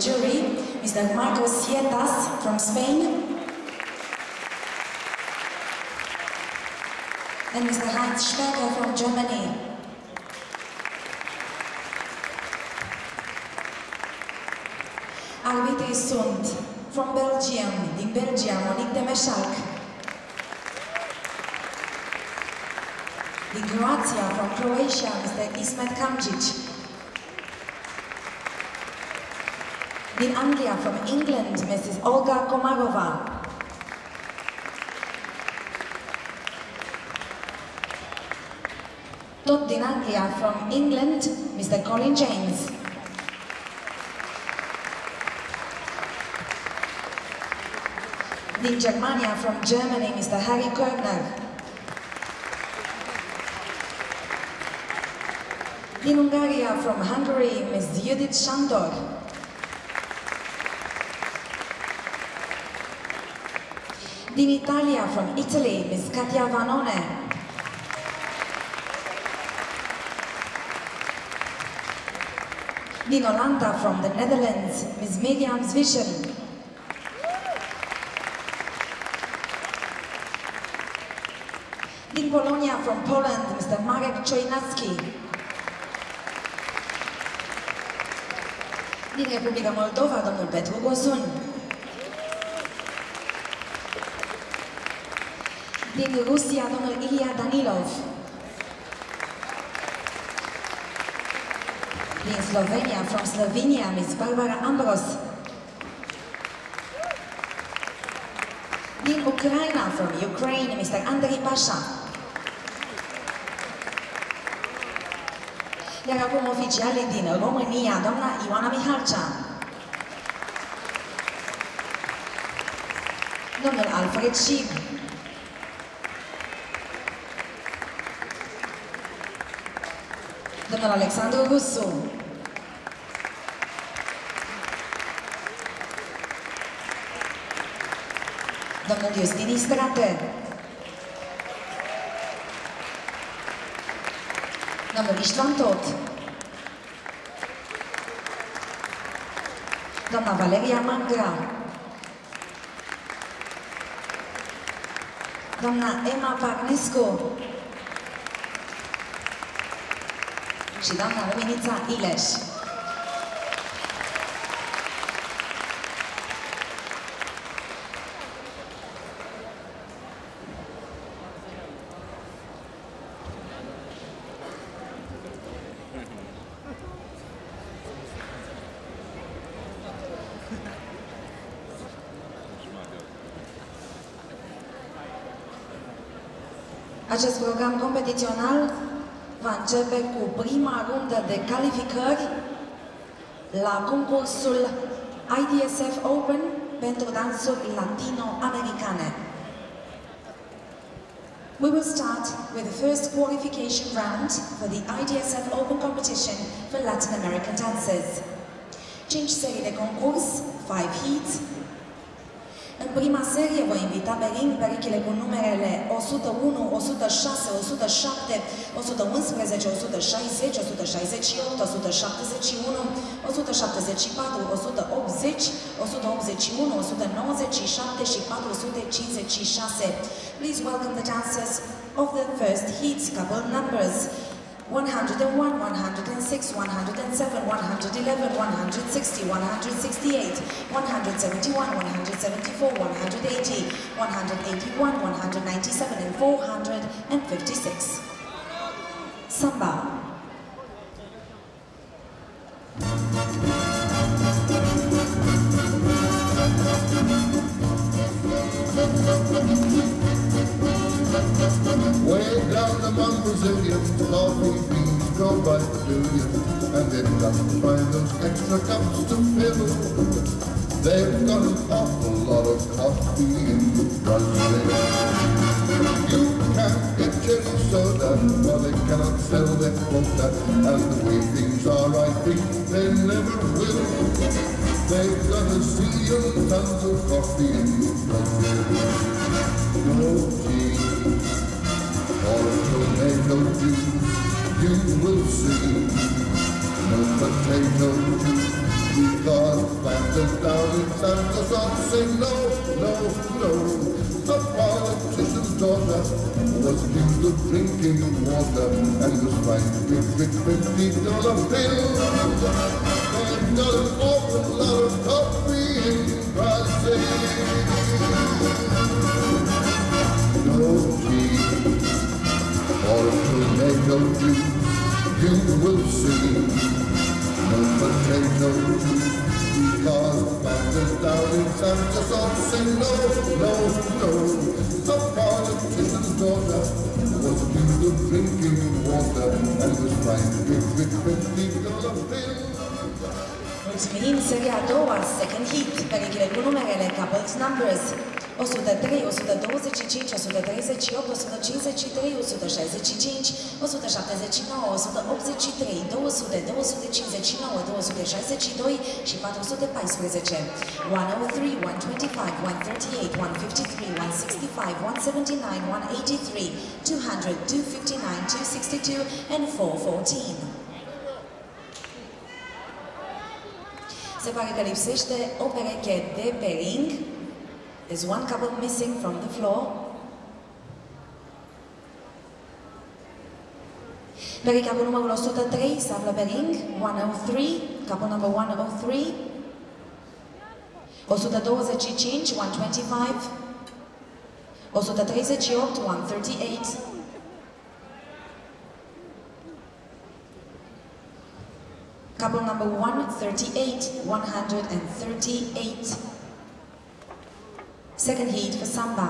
jury, Mr. Marcos Sietas from Spain and Mr. Hans Schmecker from Germany. Alberte Sond from Belgium, din Belgia, Monique Desmechals. Din Croatia, from Croatia, Mr. Ismet Kamcic. Din Anglia, from England, Mrs. Olga Komarova. Tot din Anglia, from England, Mr. Colin James. Din Germania, from Germany, Mr. Harry Koerner. Din Ungaria, from Hungary, Ms. Judith Shandor. Din Italia, from Italy, Ms. Katia Vanone. Din Olanda, from the Netherlands, Ms. Miriam Zwischen. Din Polonia, from Poland, Mr. Marek Czajnacki. Din Republica Moldova, domnul Petru Augustin. Din Rusia, domnul Ilya Danilov. Din Slovenia, from Slovenia, Ms. Barbara Ambros. Din Ucraina, from Ukraine, Mr. Andrei Pasha. Iar acum oficiale din România, doamna Ioana Miharcea, domnul Alfred Sib, domnul Alexander Russo, domnul Giustini Strater, domnul Ishtvan Todt, doamna Valeria Mangra, doamna Emma Parnesco și doamna Luminita Ileși. Acest program competițional va începe cu prima rundă de calificări la concursul IDSF Open pentru dansuri latino-americane. We will start with the first qualification round for the IDSF Open competition for Latin American dances. 5 serii de concurs, 5 heats. În prima serie voi invita pe ring perechile cu numerele 101, 106, 107, 111, 160, 168, 171, 174, 180, 181, 197 și 456. Please welcome the dancers of the first heats, couple numbers 101, 106, 107, 111, 160, 168, 171, 174, 180, 181, 197, and 456. Samba. Way down among Brazilian coffee beans grow by the billion, and they've got to find those extra cups to fill. They've got an awful lot of coffee in Brazil. You can't get any soda, well they cannot sell their quota, and the way things are, I think they never will. They've got a zillion tons of coffee in Brazil. No tea or tomato juice, you will see no potato juice. Mulțumim, seria a doua, second hit, pe ligile cu numerele Couples Numbers 103, 125, 138, 153, 165, 179, 183, 200, 259, 262 și 414. 103, 125, 138, 153, 165, 179, 183, 200, 259, 262 and 414. Se pare că lipsește o pereche de pairing. There's one couple missing from the floor. Perechea cu numărul 103 se află pe ring. 103, couple number 103. 125, 125. 138, 138. Couple number 138, 138. Second heat for Samba.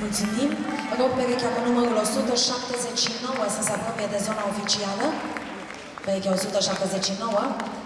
Mulțumim! Rog perechea cu numărul 179 să se apropie de zona oficială. Perechea 179.